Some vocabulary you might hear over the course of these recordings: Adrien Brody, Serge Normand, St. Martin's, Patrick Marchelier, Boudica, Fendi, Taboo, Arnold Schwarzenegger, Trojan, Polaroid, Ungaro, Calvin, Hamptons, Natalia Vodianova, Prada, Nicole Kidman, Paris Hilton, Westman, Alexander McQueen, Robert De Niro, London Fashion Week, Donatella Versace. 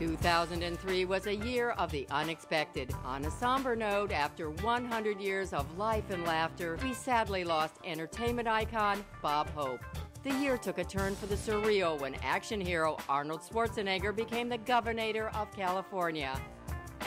2003 was a year of the unexpected. On a somber note, after 100 years of life and laughter, we sadly lost entertainment icon Bob Hope. The year took a turn for the surreal when action hero Arnold Schwarzenegger became the governor of California.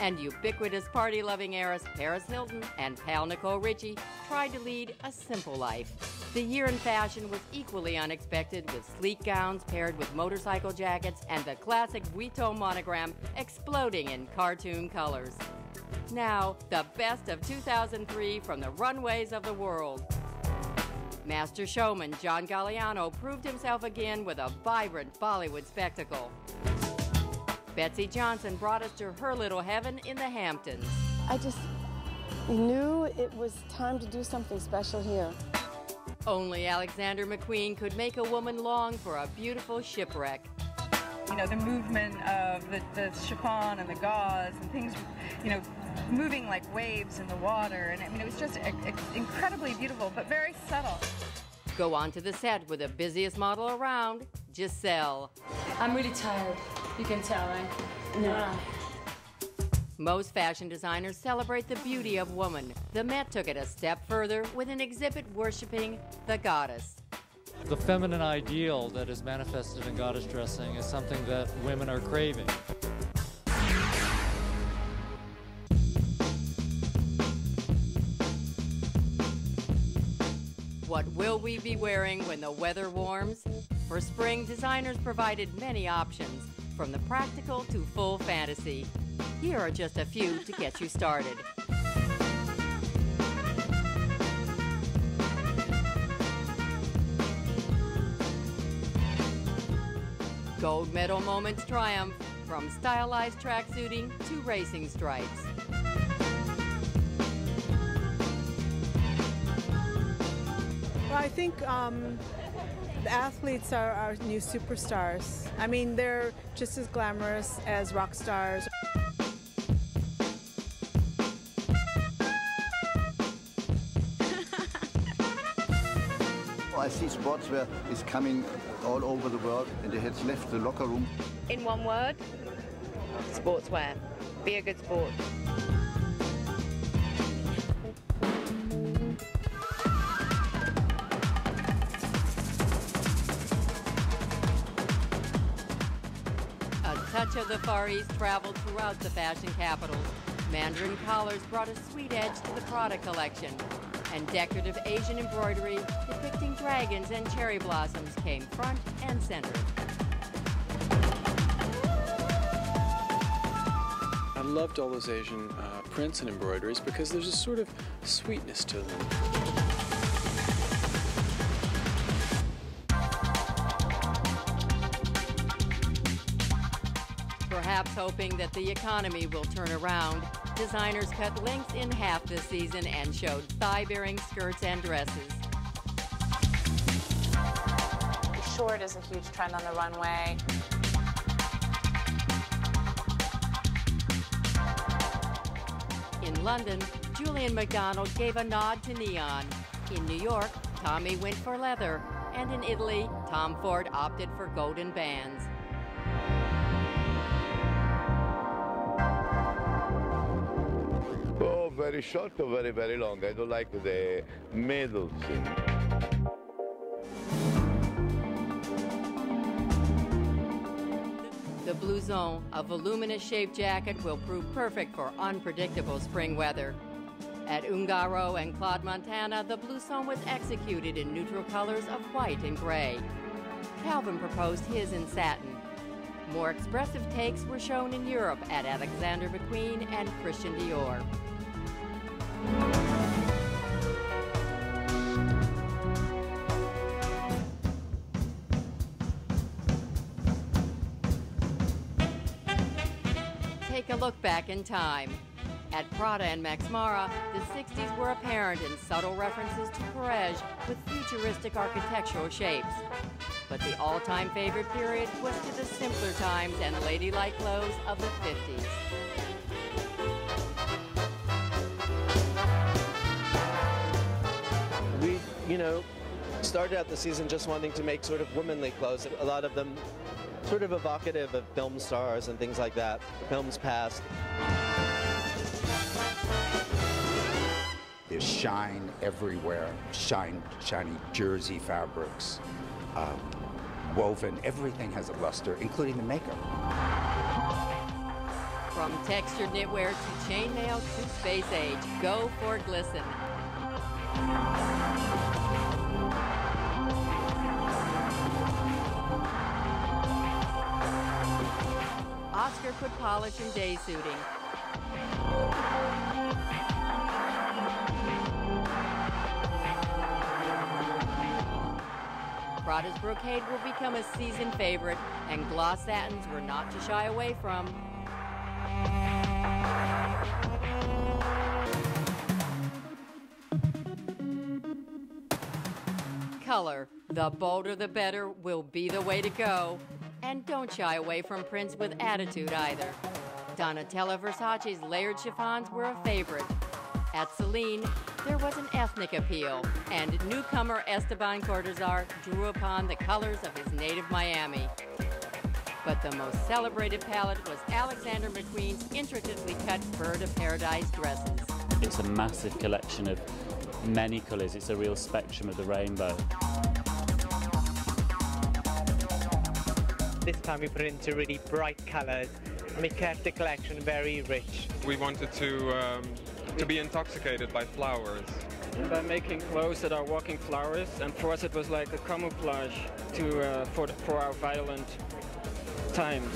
And ubiquitous party-loving heiress Paris Hilton and pal Nicole Ritchie tried to lead a simple life. The year in fashion was equally unexpected, with sleek gowns paired with motorcycle jackets and the classic Vuitton monogram exploding in cartoon colors. Now, the best of 2003 from the runways of the world. Master showman John Galliano proved himself again with a vibrant Bollywood spectacle. Betsy Johnson brought us to her little heaven in the Hamptons. I just knew it was time to do something special here. Only Alexander McQueen could make a woman long for a beautiful shipwreck. You know, the movement of the chiffon and the gauze and things, you know, moving like waves in the water. And I mean, it was just incredibly beautiful, but very subtle. Go on to the set with the busiest model around, Gisele. I'm really tired. You can tell, right? No. Most fashion designers celebrate the beauty of woman. The Met took it a step further with an exhibit worshiping the goddess. The feminine ideal that is manifested in goddess dressing is something that women are craving. What will we be wearing when the weather warms? For spring, designers provided many options, from the practical to full fantasy. Here are just a few to get you started. Gold medal moments triumph, from stylized tracksuiting to racing stripes. Well, I think the athletes are our new superstars. I mean, they're just as glamorous as rock stars. I see sportswear is coming all over the world and it has left the locker room. In one word, sportswear. Be a good sport. A touch of the Far East traveled throughout the fashion capitals. Mandarin collars brought a sweet edge to the Prada collection. And decorative Asian embroidery depicting dragons and cherry blossoms came front and center. I loved all those Asian prints and embroideries because there's a sort of sweetness to them. Perhaps hoping that the economy will turn around, designers cut lengths in half this season and showed thigh-bearing skirts and dresses. Short is a huge trend on the runway. In London, Julian McDonald gave a nod to neon. In New York, Tommy went for leather. And in Italy, Tom Ford opted for golden bands. Very short or very, very long. I don't like the middle thing. The blouson, a voluminous shaped jacket, will prove perfect for unpredictable spring weather. At Ungaro and Claude Montana, the blouson was executed in neutral colors of white and gray. Calvin proposed his in satin. More expressive takes were shown in Europe at Alexander McQueen and Christian Dior. Take a look back in time. At Prada and Max Mara, the 60s were apparent in subtle references to Paris with futuristic architectural shapes. But the all-time favorite period was to the simpler times and ladylike clothes of the 50s. You know, started out the season just wanting to make sort of womanly clothes. A lot of them sort of evocative of film stars and things like that, films past. There's shine everywhere, shiny jersey fabrics, woven, everything has a luster, including the makeup. From textured knitwear to chainmail to space age, go for glisten. Oscar put polish in day suiting. Prada's brocade will become a season favorite, and gloss satins we're not to shy away from. Color, the bolder the better, will be the way to go. And don't shy away from prints with attitude either. Donatella Versace's layered chiffons were a favorite. At Celine, there was an ethnic appeal, and newcomer Esteban Cortazar drew upon the colors of his native Miami. But the most celebrated palette was Alexander McQueen's intricately cut bird of paradise dresses. It's a massive collection of many colors. It's a real spectrum of the rainbow. This time we put it into really bright colors, and we kept the collection very rich. We wanted to be intoxicated by flowers. By making clothes that are walking flowers, and for us it was like a camouflage for our violent times.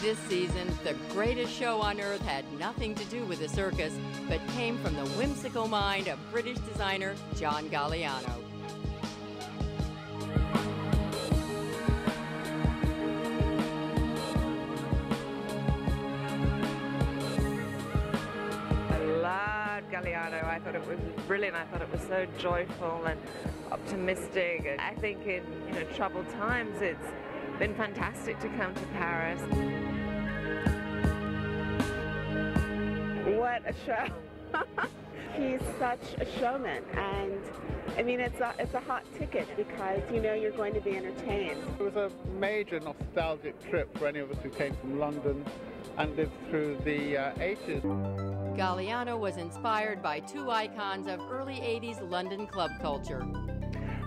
This season, the greatest show on earth had nothing to do with the circus, but came from the whimsical mind of British designer John Galliano. Galliano. I thought it was brilliant. I thought it was so joyful and optimistic. And I think in troubled times, it's been fantastic to come to Paris. What a show! He's such a showman, and I mean it's a hot ticket because you're going to be entertained. It was a major nostalgic trip for any of us who came from London and lived through the 80s. Galliano was inspired by two icons of early 80s London club culture.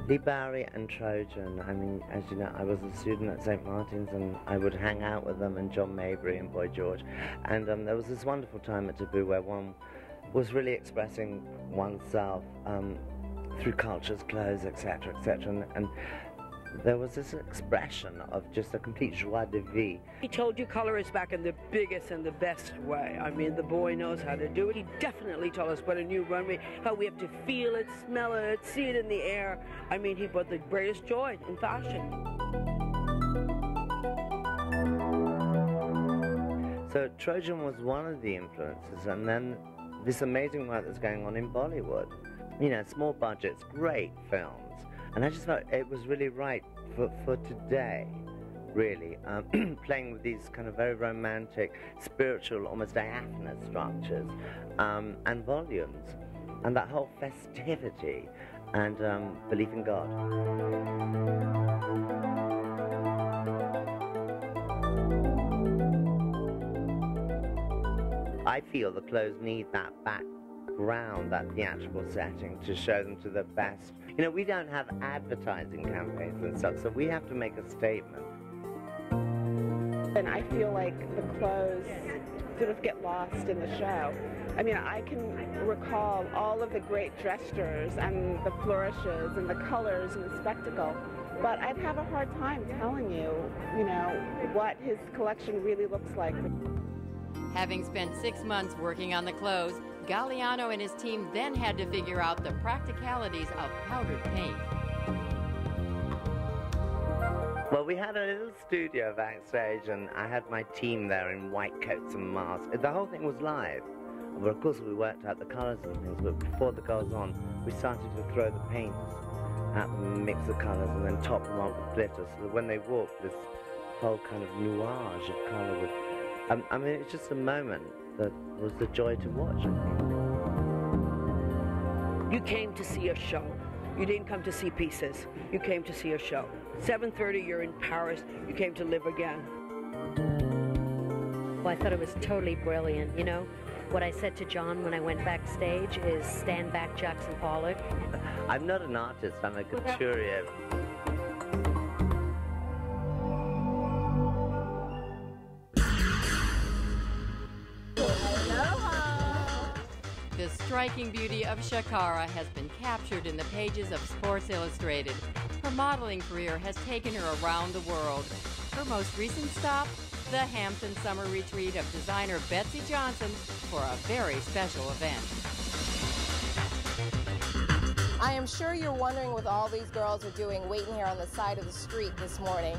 Lee Bowery and Trojan. I mean, as you know, I was a student at St. Martin's and I would hang out with them and John Mabry and Boy George. And there was this wonderful time at Taboo where one was really expressing oneself through cultures, clothes, etc., etc. And there was this expression of just a complete joie de vie. He told you colour is back in the biggest and the best way. I mean, the boy knows how to do it. He definitely told us what a new runway, how we have to feel it, smell it, see it in the air. I mean, he brought the greatest joy in fashion. So Trojan was one of the influences, and then this amazing work that's going on in Bollywood. You know, small budgets, great films. And I just felt it was really right for today, really, playing with these kind of very romantic, spiritual, almost diaphanous structures and volumes, and that whole festivity and belief in God. I feel the clothes need that background, that theatrical setting, to show them to the best. You know, we don't have advertising campaigns and stuff, so we have to make a statement. And I feel like the clothes sort of get lost in the show. I mean, I can recall all of the great gestures and the flourishes and the colors and the spectacle, but I'd have a hard time telling you, what his collection really looks like. Having spent 6 months working on the clothes, Galliano and his team then had to figure out the practicalities of powdered paint. Well, we had a little studio backstage, and I had my team there in white coats and masks. The whole thing was live. But of course, we worked out the colors and things, but before that goes on, we started to throw the paints at them, mix the colors, and then top them off with glitter, so that when they walked, this whole kind of nuage of color would... I mean, it's just a moment that was the joy to watch. You came to see a show. You didn't come to see pieces. You came to see a show. 7:30, you're in Paris. You came to live again. Well, I thought it was totally brilliant, you know? What I said to John when I went backstage is, stand back, Jackson Pollock. I'm not an artist, I'm a couturier. The striking beauty of Shakara has been captured in the pages of Sports Illustrated. Her modeling career has taken her around the world. Her most recent stop, the Hamptons summer retreat of designer Betsy Johnson for a very special event. I am sure you're wondering what all these girls are doing waiting here on the side of the street this morning.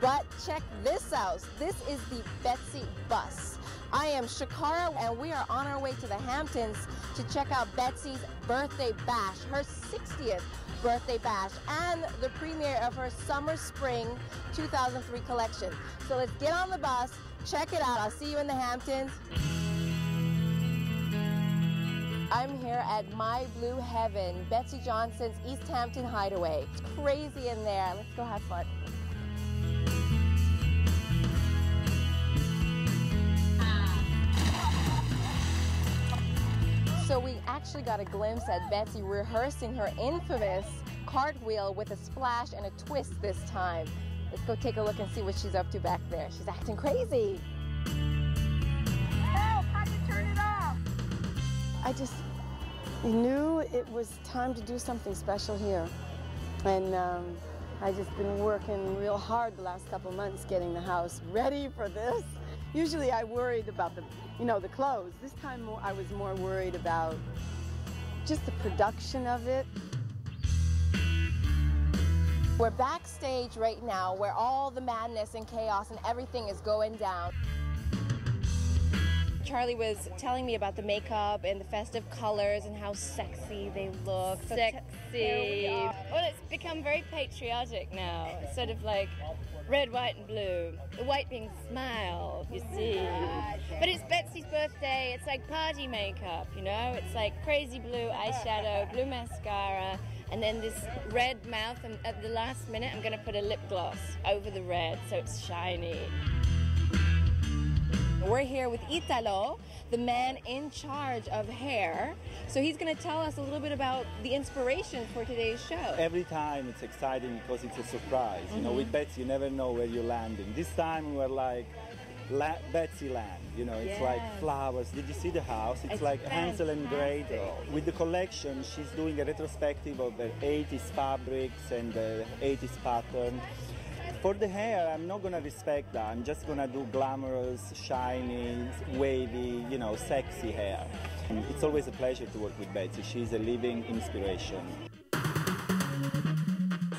But check this out. This is the Betsy bus. I am Shakara, and we are on our way to the Hamptons to check out Betsy's birthday bash, her 60th birthday bash, and the premiere of her Summer Spring 2003 collection. So let's get on the bus, check it out. I'll see you in the Hamptons. I'm here at My Blue Heaven, Betsy Johnson's East Hampton hideaway. It's crazy in there. Let's go have fun. So we actually got a glimpse at Betsy rehearsing her infamous cartwheel with a splash and a twist this time. Let's go take a look and see what she's up to back there. She's acting crazy. Help! How do you turn it off? I just knew it was time to do something special here. And I've just been working real hard the last couple months getting the house ready for this. Usually I worried about the, you know, the clothes. This time I was more worried about just the production of it. We're backstage right now where all the madness and chaos and everything is going down. Charlie was telling me about the makeup and the festive colors and how sexy they look. So sexy. Well, it's become very patriotic now. It's sort of like red, white, and blue. The white being smile, you see. But it's Betsy's birthday. It's like party makeup, you know? It's like crazy blue eyeshadow, blue mascara, and then this red mouth. And at the last minute, I'm going to put a lip gloss over the red so it's shiny. We're here with Italo, the man in charge of hair. So he's going to tell us a little bit about the inspiration for today's show. Every time it's exciting because it's a surprise. Mm-hmm. You know, with Betsy, you never know where you're landing. This time we're like Betsy Land. You know, it's like flowers. Did you see the house? It's like Hansel and Gretel. With the collection, she's doing a retrospective of the 80s fabrics and the 80s pattern. For the hair, I'm not going to respect that. I'm just going to do glamorous, shiny, wavy, you know, sexy hair. And it's always a pleasure to work with Betsy. She's a living inspiration.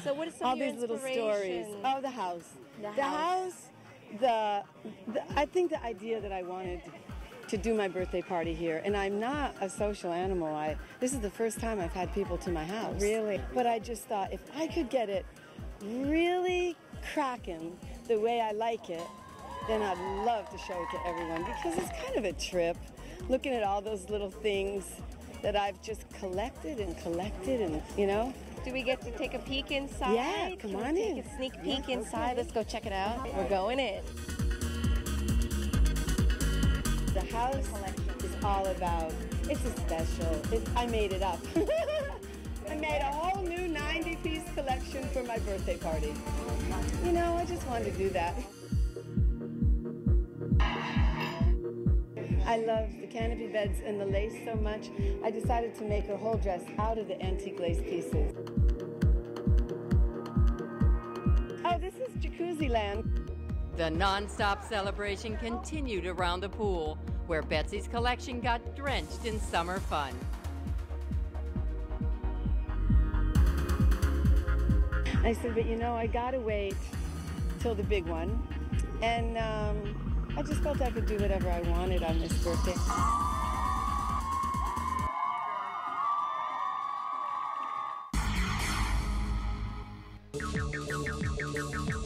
So what is some of your inspiration? All these little stories. Oh, the house. I think the idea that I wanted to do my birthday party here, and I'm not a social animal. This is the first time I've had people to my house. Really? But I just thought, if I could get it really cracking the way I like it, then I'd love to show it to everyone, because it's kind of a trip looking at all those little things that I've just collected and collected, and you know. Do we get to take a peek inside? Yeah, come on in. Take a sneak peek inside. Let's go check it out. We're going in. The house is all about, it's a special, I made it up. I made a whole new 90-piece collection for my birthday party. You know, I just wanted to do that. I love the canopy beds and the lace so much, I decided to make a whole dress out of the antique lace pieces. Oh, this is Jacuzzi Land. The non-stop celebration continued around the pool, where Betsy's collection got drenched in summer fun. I said, but you know, I gotta wait till the big one. And I just felt I could do whatever I wanted on this birthday.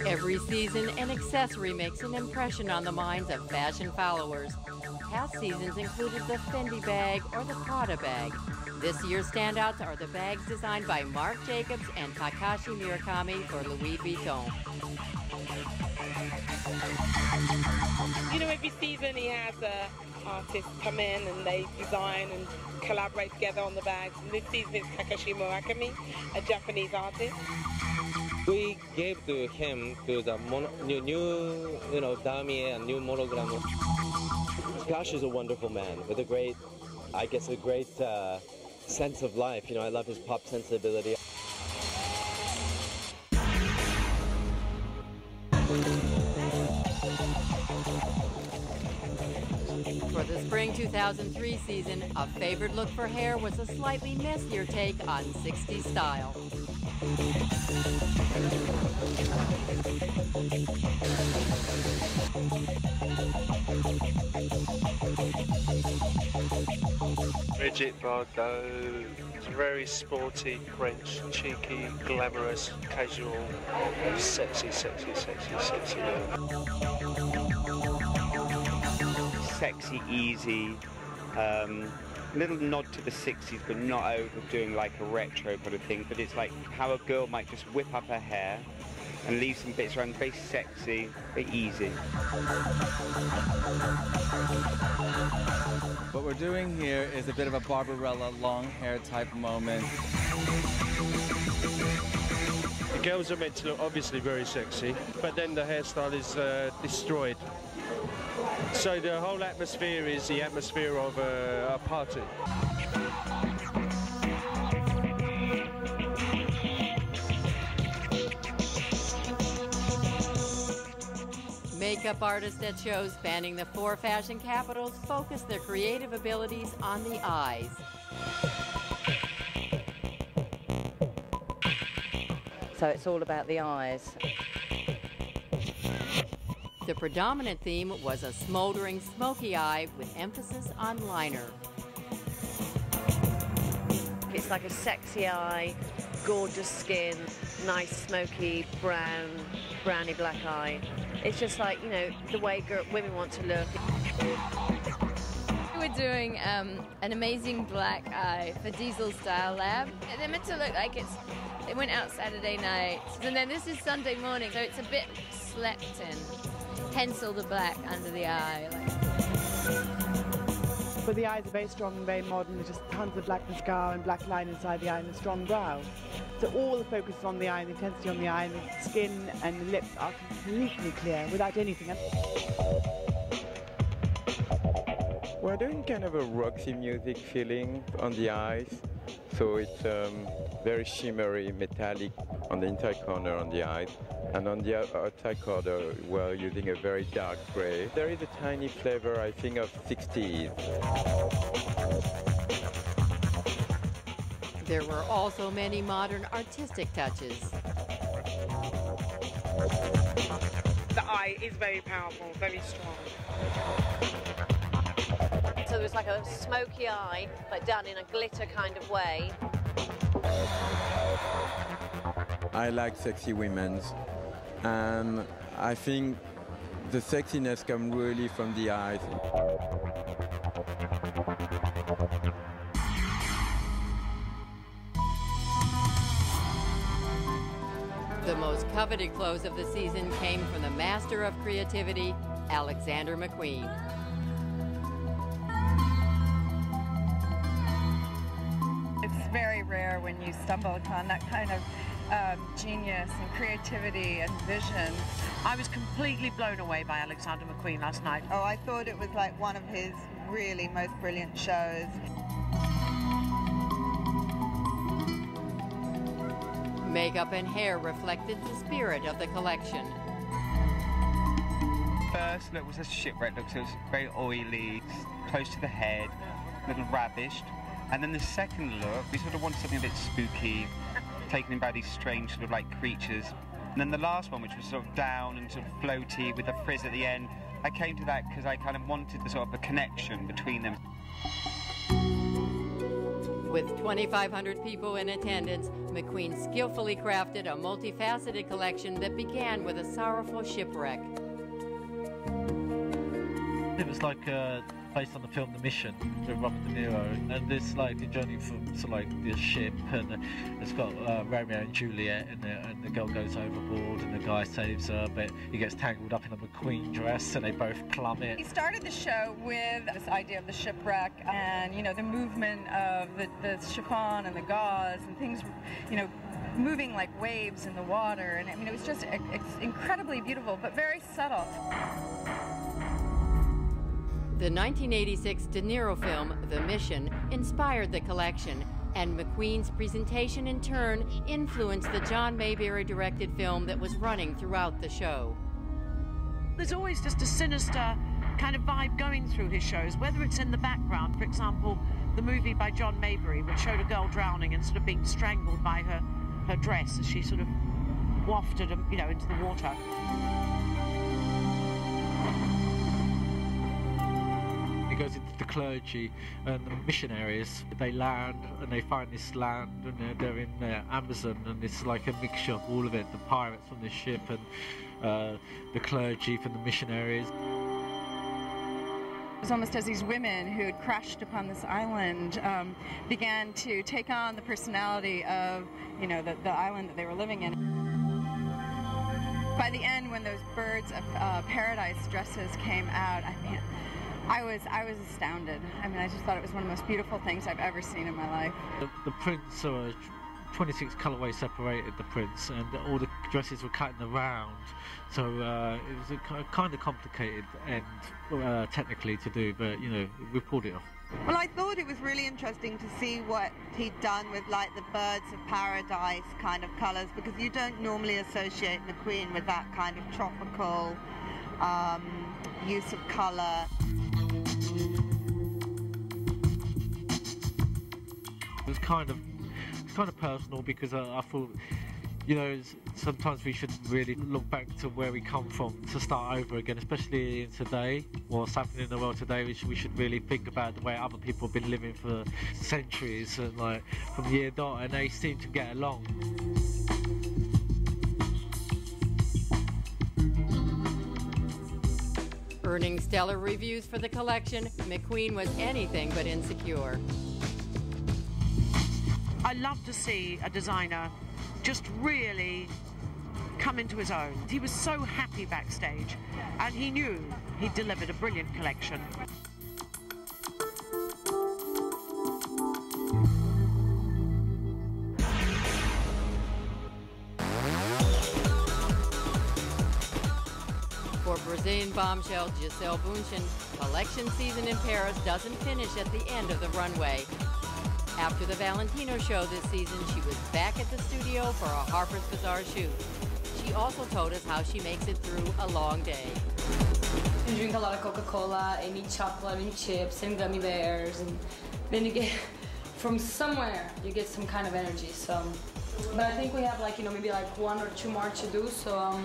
Every season, an accessory makes an impression on the minds of fashion followers. Past seasons included the Fendi bag or the Prada bag. This year's standouts are the bags designed by Marc Jacobs and Takashi Murakami for Louis Vuitton. You know, every season he has artists come in and they design and collaborate together on the bags. And this season it's Takashi Murakami, a Japanese artist. We gave to him to the new dummy and new monogram. Takashi is a wonderful man with a great, sense of life. You know, I love his pop sensibility. For the spring 2003 season, a favored look for hair was a slightly messier take on 60s style. Bridget Bardot, very sporty, French, cheeky, glamorous, casual, sexy, sexy, sexy, sexy girl. Sexy, easy, little nod to the 60s, but not overdoing like a retro kind of thing, but it's like how a girl might just whip up her hair and leave some bits around, very sexy, but easy. What we're doing here is a bit of a Barbarella long hair type moment. The girls are meant to look obviously very sexy, but then the hairstyle is destroyed. So the whole atmosphere is the atmosphere of a party. Makeup artists at shows spanning the four fashion capitals focus their creative abilities on the eyes. So it's all about the eyes. The predominant theme was a smoldering smoky eye with emphasis on liner. It's like a sexy eye, gorgeous skin, nice smoky brown, browny black eye. It's just like, you know, the way women want to look. We're doing an amazing black eye for Diesel Style Lab. They're meant to look like it's, it went out Saturday night, and then this is Sunday morning, so it's a bit slept in. Pencil the black under the eye. But the eyes are very strong and very modern, with just tons of black mascara and black line inside the eye and a strong brow. So all the focus is on the eye and the intensity on the eye, and the skin and the lips are completely clear without anything else. We're doing kind of a Roxy Music feeling on the eyes, so it's very shimmery, metallic on the inside corner on the eyes, and on the outside corner we're using a very dark grey. There is a tiny flavour, I think, of 60s. There were also many modern artistic touches. The eye is very powerful, very strong. So it was like a smoky eye, but done in a glitter kind of way. I like sexy women's, and I think the sexiness comes really from the eyes. The most coveted clothes of the season came from the master of creativity, Alexander McQueen. Very rare when you stumble upon that kind of genius and creativity and vision. I was completely blown away by Alexander McQueen last night. Oh, I thought it was like one of his really most brilliant shows. Makeup and hair reflected the spirit of the collection. First look was a shipwreck look, so it was very oily, close to the head, a little ravished. And then the second look, we sort of wanted something a bit spooky, taken in by these strange sort of like creatures. And then the last one, which was sort of down and sort of floaty with a frizz at the end, I came to that because I kind of wanted the sort of a connection between them. With 2,500 people in attendance, McQueen skillfully crafted a multifaceted collection that began with a sorrowful shipwreck. It was like based on the film The Mission with Robert De Niro, and it's like the journey from to like the ship, and it's got Romeo and Juliet, and the girl goes overboard and the guy saves her, but he gets tangled up in a McQueen dress and they both plummet. He started the show with this idea of the shipwreck and, you know, the movement of the chiffon and the gauze and things, you know, moving like waves in the water, and I mean it was just incredibly beautiful but very subtle. The 1986 De Niro film, The Mission, inspired the collection, and McQueen's presentation in turn influenced the John Mayberry-directed film that was running throughout the show. There's always just a sinister kind of vibe going through his shows, whether it's in the background, for example, the movie by John Mayberry, which showed a girl drowning and sort of being strangled by her dress as she sort of wafted, you know, into the water. Goes into the clergy and the missionaries. They land and they find this land, and they're in Amazon, and it's like a mixture of all of it, the pirates from the ship and the clergy from the missionaries. It was almost as these women who had crashed upon this island began to take on the personality of, you know, the island that they were living in. By the end, when those birds of paradise dresses came out, I mean, I was astounded. I mean, I just thought it was one of the most beautiful things I've ever seen in my life. The prints are 26 colorways separated, the prints, and all the dresses were cut in a round. So it was a kind of complicated end technically to do, but, you know, we pulled it off. Well, I thought it was really interesting to see what he'd done with, like, the birds of paradise kind of colors, because you don't normally associate McQueen with that kind of tropical use of color. It was kind of personal, because I thought, you know, sometimes we should really look back to where we come from to start over again, especially today, what's happening in the world today. We should really think about the way other people have been living for centuries, and like from year dot, and they seem to get along. Earning stellar reviews for the collection, McQueen was anything but insecure. I love to see a designer just really come into his own. He was so happy backstage, and he knew he'd delivered a brilliant collection. For Brazilian bombshell Gisele Bündchen, collection season in Paris doesn't finish at the end of the runway. After the Valentino show this season, she was back at the studio for a Harper's Bazaar shoot. She also told us how she makes it through a long day. You drink a lot of Coca-Cola and eat chocolate and chips and gummy bears, and then you get, from somewhere, you get some kind of energy, so. But I think we have, like, you know, maybe like 1 or 2 more to do, so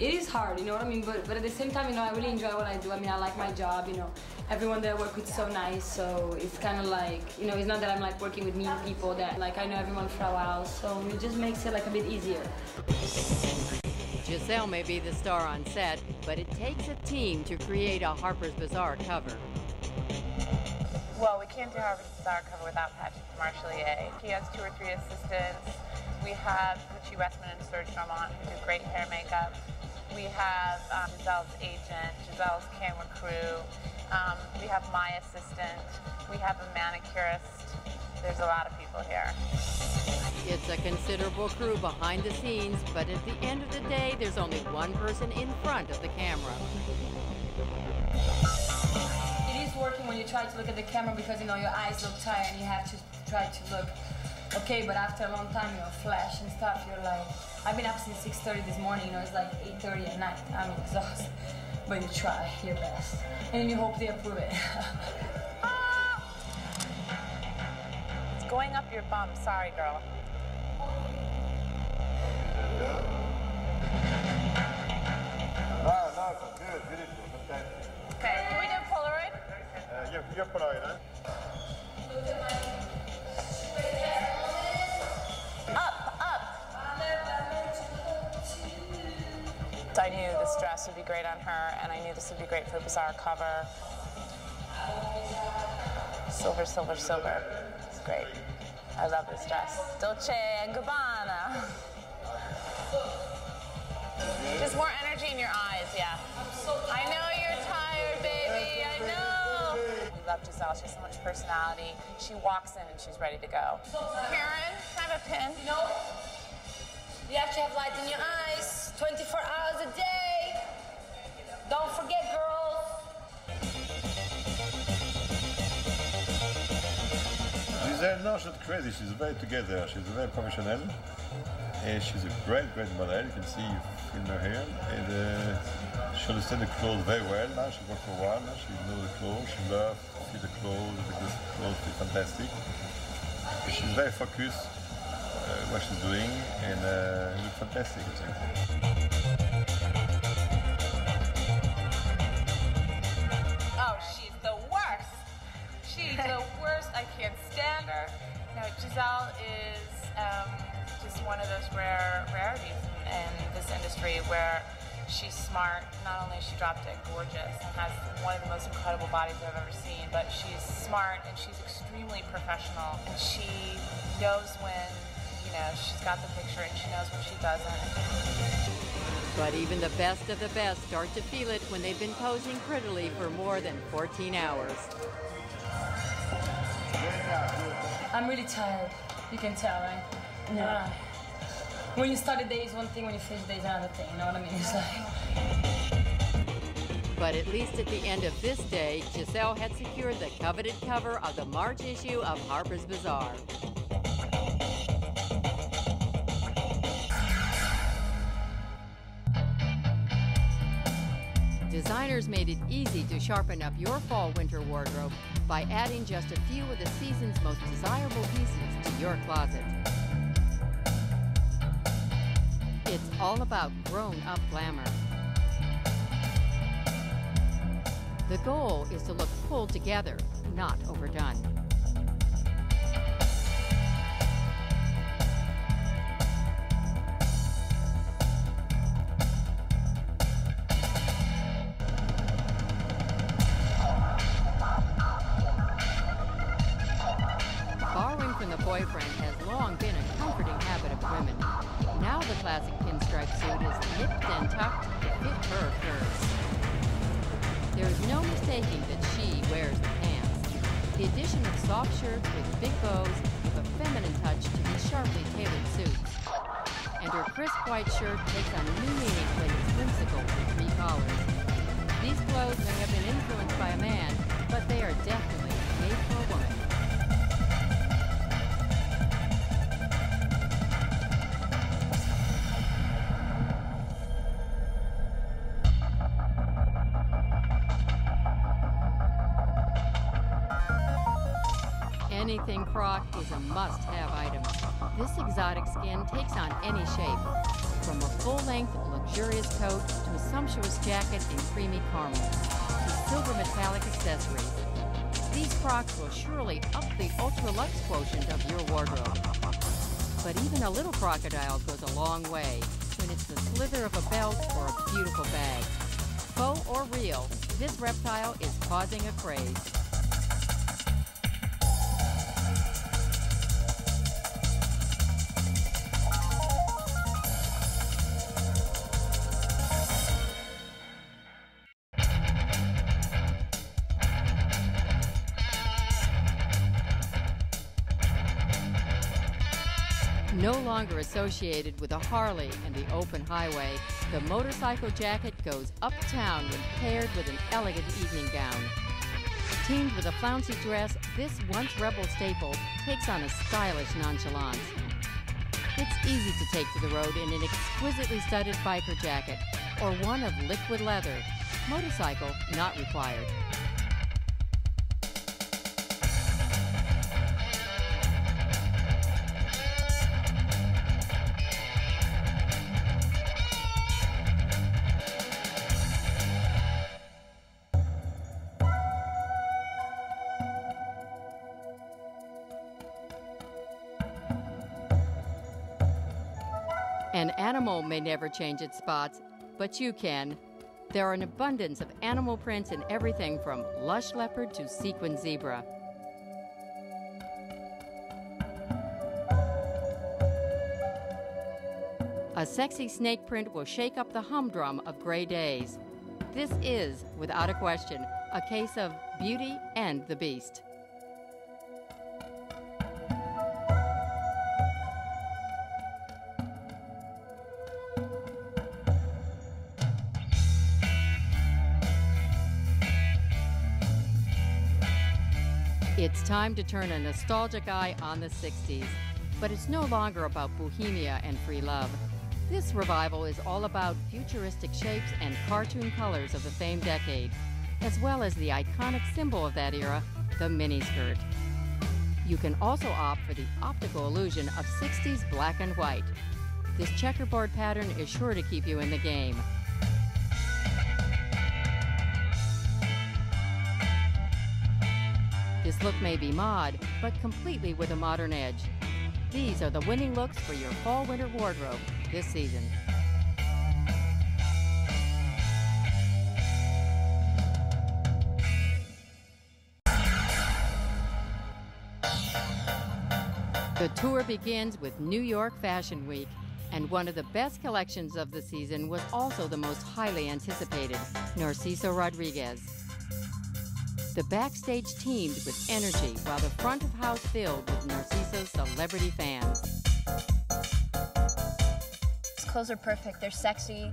it is hard, you know what I mean? But at the same time, you know, I really enjoy what I do. I mean, I like my job, you know. Everyone that I work with is so nice, so it's kind of like, you know, it's not that I'm like working with mean people, that like I know everyone for a while, so it just makes it like a bit easier. Gisele may be the star on set, but it takes a team to create a Harper's Bazaar cover. Well, we can't do Harper's Bazaar cover without Patrick Marchelier. He has 2 or 3 assistants. We have Gucci Westman and Serge Normand, who do great hair makeup. We have Gisele's agent, Gisele's camera crew. We have my assistant, we have a manicurist. There's a lot of people here. It's a considerable crew behind the scenes, but at the end of the day, there's only one person in front of the camera. It is working when you try to look at the camera, because, you know, your eyes look tired and you have to try to look okay, but after a long time, you'll flash and stuff. You're like, I've been up since 6:30 this morning, you know, it's like 8:30 at night. I'm exhausted. But you try your best, and you hope they approve it. It's going up your bum. Sorry, girl. No, no, it's good, beautiful, fantastic. Okay, can we do Polaroid? You're Polaroid, huh? I knew this dress would be great on her, and I knew this would be great for a Bazaar cover. Silver, silver, silver. It's great. I love this dress. Dolce & Gabbana. Just more energy in your eyes, yeah. I know you're tired, baby. I know. We love Gisele. She has so much personality. She walks in and she's ready to go. Karen, can I have a pin? No. You have to have light in your eyes 24 hours a day. Don't forget, girl. Gisele now she's crazy, she's very together, she's very professional. And she's a great, great model, you can see in her hair. And she understands the clothes very well now, she worked for a while, now she knows the clothes, she loves to see the clothes, because the clothes are fantastic. She's very focused on what she's doing, and it looks fantastic, I think. Oh, she's the worst! She's the worst, I can't stand her. Now, Gisele is just one of those rare rarities in this industry where she's smart. Not only is she drop-dead gorgeous and has one of the most incredible bodies I've ever seen, but she's smart and she's extremely professional. And she knows when, you know, she's got the picture and she knows when she doesn't. But even the best of the best start to feel it when they've been posing prettily for more than 14 hours. I'm really tired, you can tell, right? No. When you start a day is one thing, when you finish a day is another thing, you know what I mean? It's like... But at least at the end of this day, Gisele had secured the coveted cover of the March issue of Harper's Bazaar. Designers made it easy to sharpen up your fall-winter wardrobe by adding just a few of the season's most desirable pieces to your closet. It's all about grown-up glamour. The goal is to look pulled together, not overdone. Boyfriend has long been a comforting habit of women. Now the classic pinstripe suit is nipped and tucked to fit her curves. There is no mistaking that she wears the pants. The addition of soft shirts with big bows give a feminine touch to these sharply tailored suits. And her crisp white shirt takes on new meaning when it's whimsical with three collars. These clothes may have been influenced by a man, but they are definitely made for a woman. Anything frock is a must-have item. This exotic skin takes on any shape, from a full-length, luxurious coat to a sumptuous jacket in creamy caramel, to silver metallic accessories. These frocks will surely up the ultra-luxe quotient of your wardrobe. But even a little crocodile goes a long way when it's the slither of a belt or a beautiful bag. Faux or real, this reptile is causing a craze. Associated with a Harley and the open highway, the motorcycle jacket goes uptown when paired with an elegant evening gown. Teamed with a flouncy dress, this once rebel staple takes on a stylish nonchalance. It's easy to take to the road in an exquisitely studded biker jacket or one of liquid leather. Motorcycle not required. An animal may never change its spots, but you can. There are an abundance of animal prints in everything from lush leopard to sequin zebra. A sexy snake print will shake up the humdrum of gray days. This is, without a question, a case of Beauty and the Beast. It's time to turn a nostalgic eye on the 60s. But it's no longer about bohemia and free love. This revival is all about futuristic shapes and cartoon colors of the famed decade, as well as the iconic symbol of that era, the miniskirt. You can also opt for the optical illusion of 60s black and white. This checkerboard pattern is sure to keep you in the game. This look may be mod, but completely with a modern edge. These are the winning looks for your fall-winter wardrobe this season. The tour begins with New York Fashion Week, and one of the best collections of the season was also the most highly anticipated, Narciso Rodriguez. The backstage teemed with energy while the front of house filled with Narciso's celebrity fans. His clothes are perfect. They're sexy,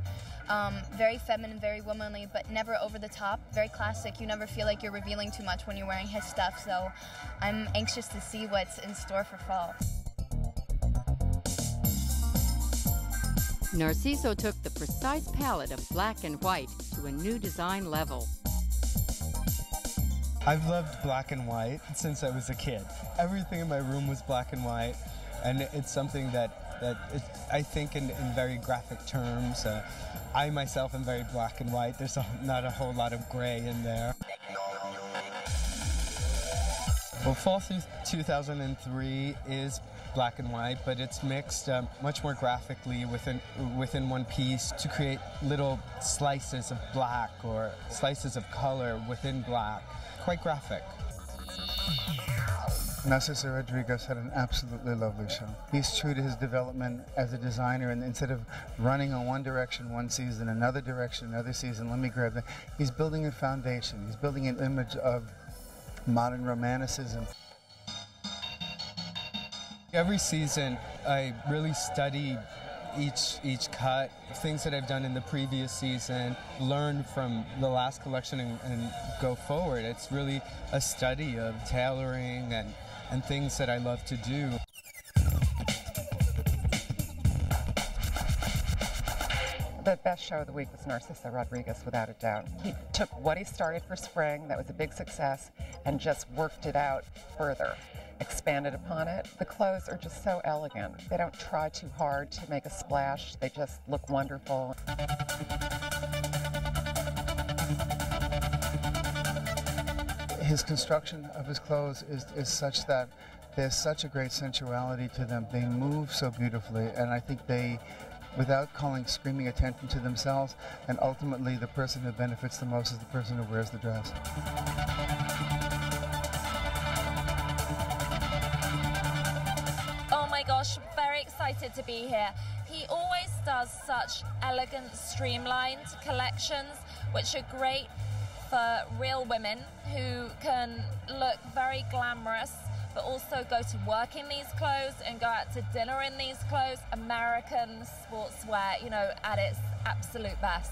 very feminine, very womanly, but never over the top, very classic. You never feel like you're revealing too much when you're wearing his stuff, so I'm anxious to see what's in store for fall. Narciso took the precise palette of black and white to a new design level. I've loved black and white since I was a kid. Everything in my room was black and white, and it's something that I think in very graphic terms. I myself am very black and white. There's not a whole lot of gray in there. Well, fall through 2003 is black and white, but it's mixed much more graphically within one piece to create little slices of black or slices of color within black. Quite graphic. Narciso Rodriguez had an absolutely lovely show. He's true to his development as a designer, and instead of running in one direction one season, another direction another season, let me grab that. He's building a foundation. He's building an image of modern romanticism. Every season, I really study each cut, things that I've done in the previous season, learn from the last collection and go forward. It's really a study of tailoring and things that I love to do. The best show of the week was Narciso Rodriguez, without a doubt. He took what he started for spring, that was a big success, and just worked it out further, expanded upon it. The clothes are just so elegant. They don't try too hard to make a splash. They just look wonderful. His construction of his clothes is such that there's such a great sensuality to them. They move so beautifully, and I think they, without screaming attention to themselves, and ultimately the person who benefits the most is the person who wears the dress. Oh my gosh, very excited to be here. He always does such elegant, streamlined collections, which are great for real women who can look very glamorous, but also go to work in these clothes and go out to dinner in these clothes. American sportswear, you know, at its absolute best.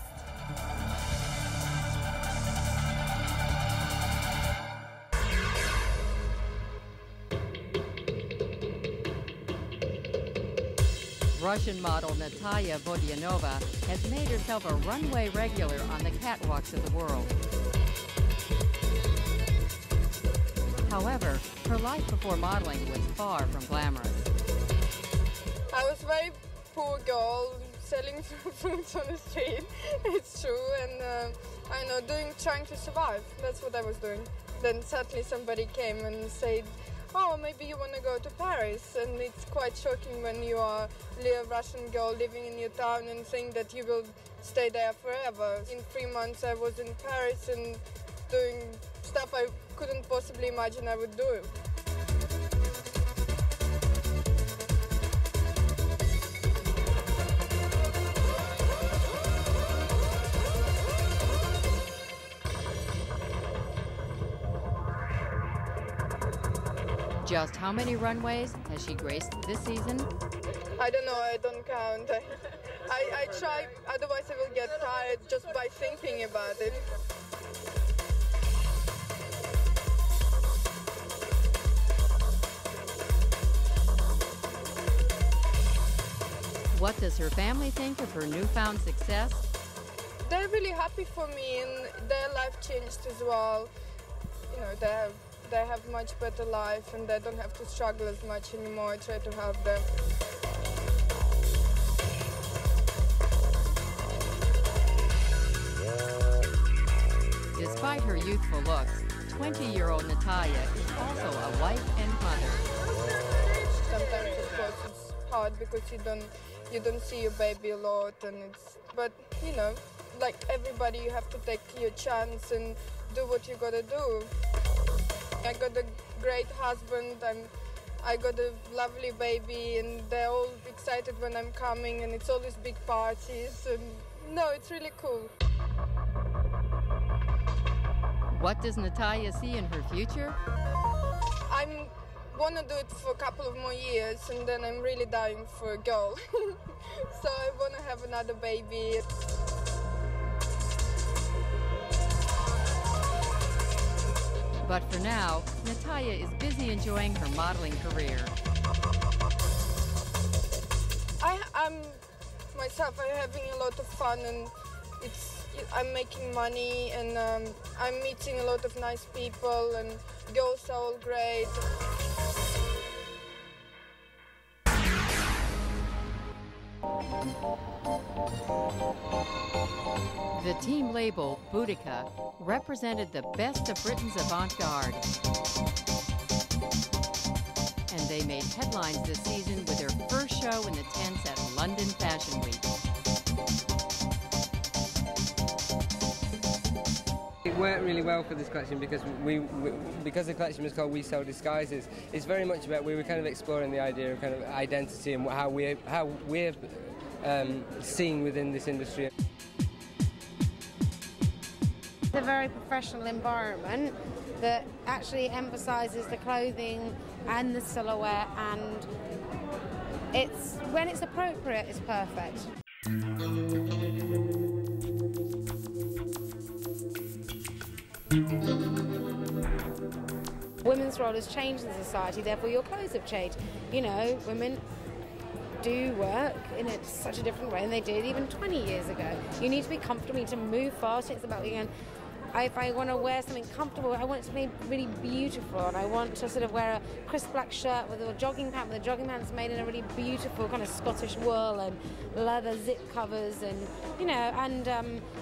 Russian model Natalia Vodianova has made herself a runway regular on the catwalks of the world. However, her life before modeling was far from glamorous. I was a very poor girl selling fruits on the street, it's true, and I know, trying to survive, that's what I was doing. Then suddenly somebody came and said, oh, maybe you want to go to Paris, and it's quite shocking when you are a Russian girl living in your town and think that you will stay there forever. In 3 months I was in Paris and doing stuff I couldn't possibly imagine I would do. Just how many runways has she graced this season? I don't know, I don't count. I try, otherwise I will get tired just by thinking about it. What does her family think of her newfound success? They're really happy for me, and their life changed as well. You know, they have much better life, and they don't have to struggle as much anymore. I try to help them. Despite her youthful looks, 20-year-old Natalia is also a wife and mother. Sometimes, of course, it's hard because you don't see your baby a lot, and but you know, like everybody, you have to take your chance and do what you gotta do. I got a great husband, I got a lovely baby, and they're all excited when I'm coming, and it's all these big parties, and no, it's really cool. What does Natalia see in her future? I want to do it for a couple of more years, and then I'm really dying for a girl. So I want to have another baby. But for now, Natalia is busy enjoying her modeling career. I'm having a lot of fun, and I'm making money, and I'm meeting a lot of nice people, and girls are all great. The team label, Boudica, represented the best of Britain's avant-garde. And they made headlines this season with their first show in the tents at London Fashion Week. It worked really well for this collection because because the collection was called We Sell Disguises. It's very much about, we were kind of exploring the idea of kind of identity and how we're seen within this industry. It's a very professional environment that actually emphasises the clothing and the silhouette, and it's, when it's appropriate, it's perfect. Women's role has changed in society, therefore your clothes have changed. You know, women do work in such a different way than they did even 20 years ago. You need to be comfortable, you need to move fast. It's about, again, if I want to wear something comfortable, I want it to be really beautiful, and I want to sort of wear a crisp black shirt with a jogging pant, but the jogging pant's made in a really beautiful kind of Scottish wool and leather zip covers, and you know, and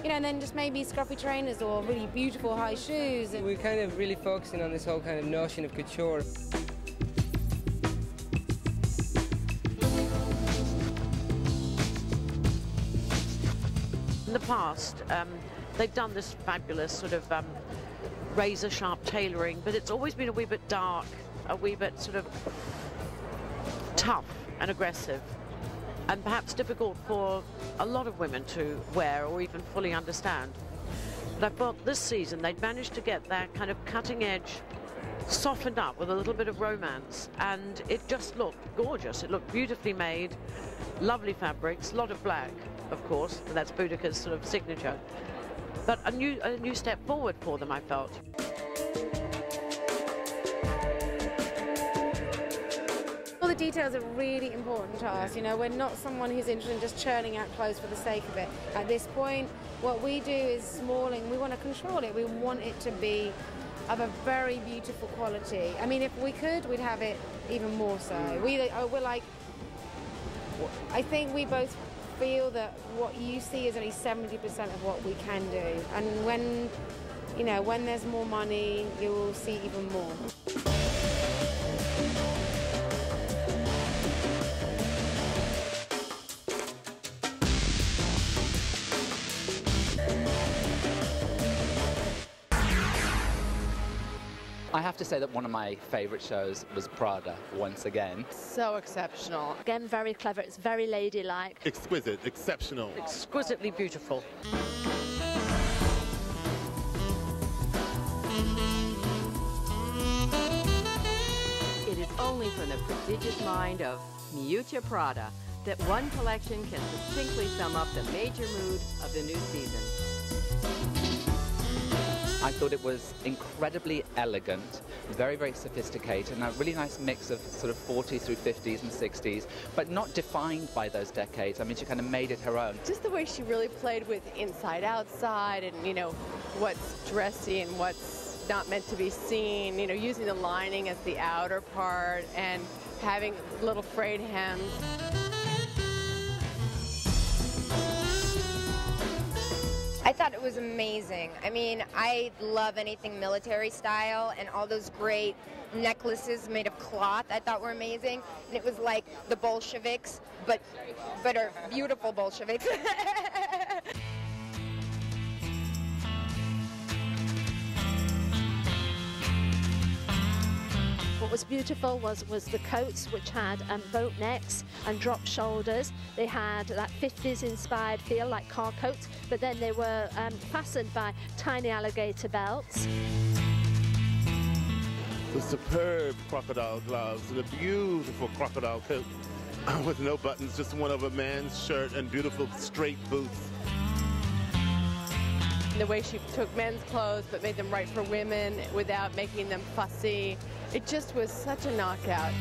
then just maybe scruffy trainers or really beautiful high shoes. We're kind of really focusing on this whole kind of notion of couture. In the past, they've done this fabulous sort of razor-sharp tailoring, but it's always been a wee bit dark, a wee bit sort of tough and aggressive, and perhaps difficult for a lot of women to wear or even fully understand. But I thought this season they'd managed to get that kind of cutting edge softened up with a little bit of romance, and it just looked gorgeous. It looked beautifully made, lovely fabrics, a lot of black, of course, and that's Boudica's sort of signature. But a new step forward for them, I felt. All the details are really important to us. You know, we're not someone who's interested in just churning out clothes for the sake of it. At this point, what we do is smalling. We want to control it. We want it to be of a very beautiful quality. I mean, if we could, we'd have it even more so. We're like, I think we both feel that what you see is only 70% of what we can do, and when, you know, when there's more money, you will see even more. I have to say that one of my favourite shows was Prada, once again. So exceptional. Again, very clever. It's very ladylike. Exquisite, exceptional. Exquisitely beautiful. It is only from the prodigious mind of Miuccia Prada that one collection can succinctly sum up the major mood of the new season. I thought it was incredibly elegant, very, very sophisticated, and a really nice mix of sort of 40s through 50s and 60s, but not defined by those decades. I mean, she kind of made it her own. Just the way she really played with inside, outside, and, you know, what's dressy and what's not meant to be seen, you know, using the lining as the outer part and having little frayed hems. I thought it was amazing. I mean, I love anything military style, and all those great necklaces made of cloth I thought were amazing. And it was like the Bolsheviks, but are beautiful Bolsheviks. What was beautiful was the coats, which had boat necks and drop shoulders. They had that 50s inspired feel, like car coats, but then they were fastened by tiny alligator belts. The superb crocodile gloves and a beautiful crocodile coat with no buttons, just one of a man's shirt, and beautiful straight boots. The way she took men's clothes but made them right for women without making them fussy. It just was such a knockout.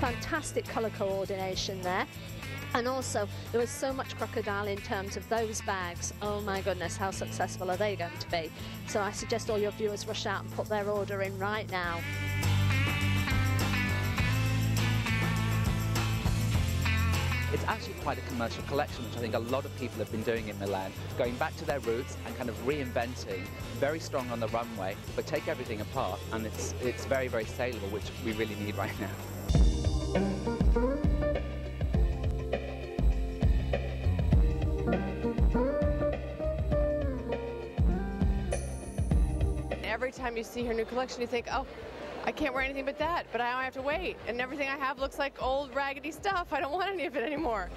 Fantastic color coordination there. And also, there was so much crocodile in terms of those bags. Oh my goodness, how successful are they going to be? So I suggest all your viewers rush out and put their order in right now. It's actually quite a commercial collection, which I think a lot of people have been doing in Milan, going back to their roots and kind of reinventing, very strong on the runway, but take everything apart, and it's very, very saleable, which we really need right now. Every time you see her new collection, you think, oh, I can't wear anything but that, but I don't have to wait. And everything I have looks like old, raggedy stuff. I don't want any of it anymore.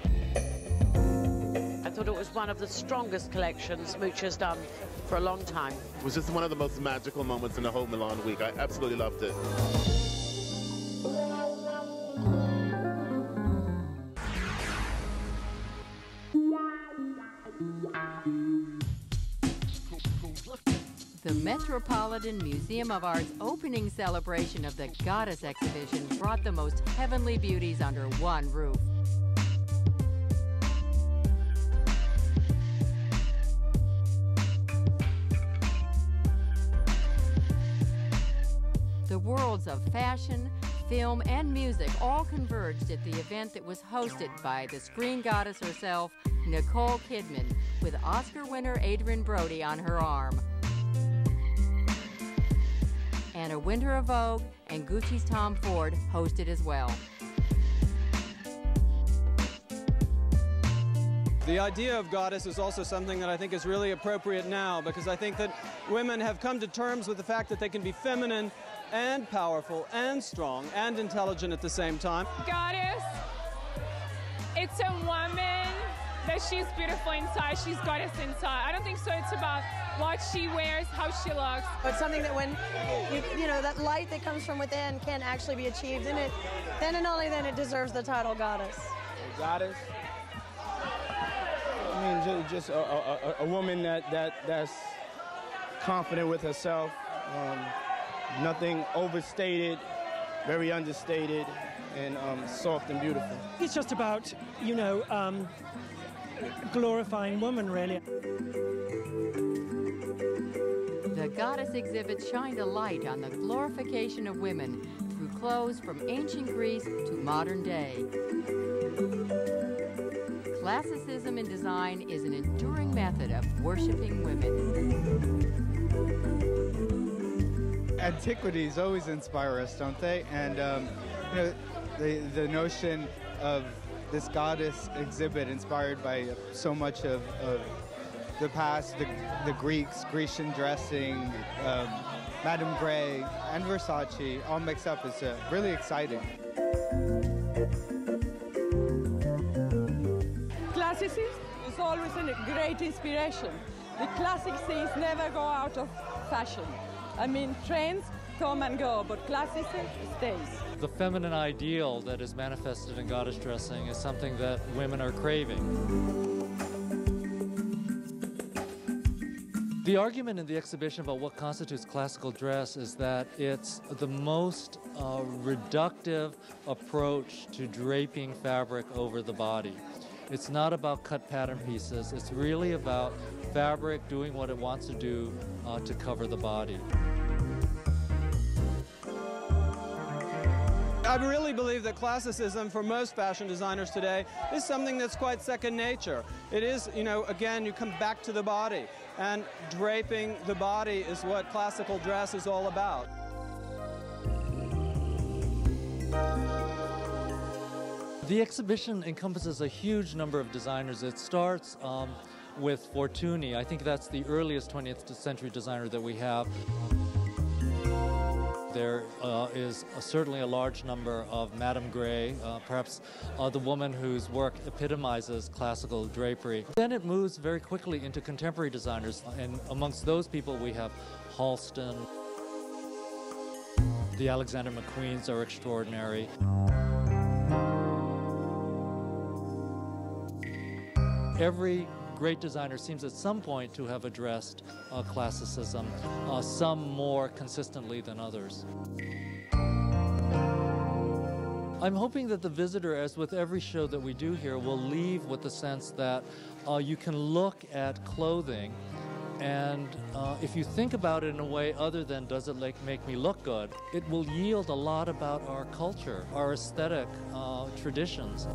I thought it was one of the strongest collections Miuccia's done for a long time. It was just one of the most magical moments in the whole Milan week. I absolutely loved it. The Metropolitan Museum of Art's opening celebration of the Goddess exhibition brought the most heavenly beauties under one roof. The worlds of fashion, film, and music all converged at the event that was hosted by the screen goddess herself, Nicole Kidman, with Oscar winner Adrien Brody on her arm. Anna Wintour of Vogue and Gucci's Tom Ford hosted as well. The idea of goddess is also something that I think is really appropriate now, because I think that women have come to terms with the fact that they can be feminine and powerful and strong and intelligent at the same time. Goddess, it's a woman, that she's beautiful inside, she's goddess inside. I don't think so, it's about what she wears, how she looks. But something that when, you know, that light that comes from within can actually be achieved in it, then and only then it deserves the title goddess. A goddess? I mean, just a woman that's confident with herself, nothing overstated, very understated, and soft and beautiful. It's just about, you know, glorifying women, really. The goddess exhibit shined a light on the glorification of women through clothes from ancient Greece to modern day. Classicism in design is an enduring method of worshiping women. Antiquities always inspire us, don't they? And you know, the notion of this goddess exhibit inspired by so much of the past, the Greeks, Grecian dressing, Madame Gray and Versace all mixed up is really exciting. Classicism is always a great inspiration. The classic things never go out of fashion. I mean, trends come and go, but classicism stays. The feminine ideal that is manifested in goddess dressing is something that women are craving. The argument in the exhibition about what constitutes classical dress is that it's the most reductive approach to draping fabric over the body. It's not about cut pattern pieces. It's really about fabric doing what it wants to do to cover the body. I really believe that classicism, for most fashion designers today, is something that's quite second nature. It is, you know, again, you come back to the body, and draping the body is what classical dress is all about. The exhibition encompasses a huge number of designers. It starts with Fortuny. I think that's the earliest 20th century designer that we have. There is certainly a large number of Madame Gray, perhaps the woman whose work epitomizes classical drapery. Then it moves very quickly into contemporary designers, and amongst those people we have Halston. The Alexander McQueens are extraordinary. Every great designer seems at some point to have addressed classicism, some more consistently than others. I'm hoping that the visitor, as with every show that we do here, will leave with the sense that you can look at clothing and if you think about it in a way other than does it make me look good, it will yield a lot about our culture, our aesthetic traditions.